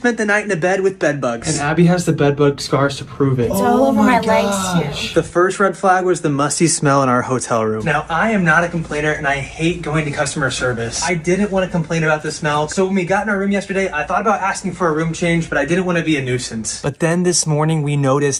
Spent the night in a bed with bed bugs. And Abby has the bed bug scars to prove it. It's all over my legs too. The first red flag was the musty smell in our hotel room. Now, I am not a complainer and I hate going to customer service. I didn't want to complain about the smell. So when we got in our room yesterday, I thought about asking for a room change, but I didn't want to be a nuisance. But then this morning we noticed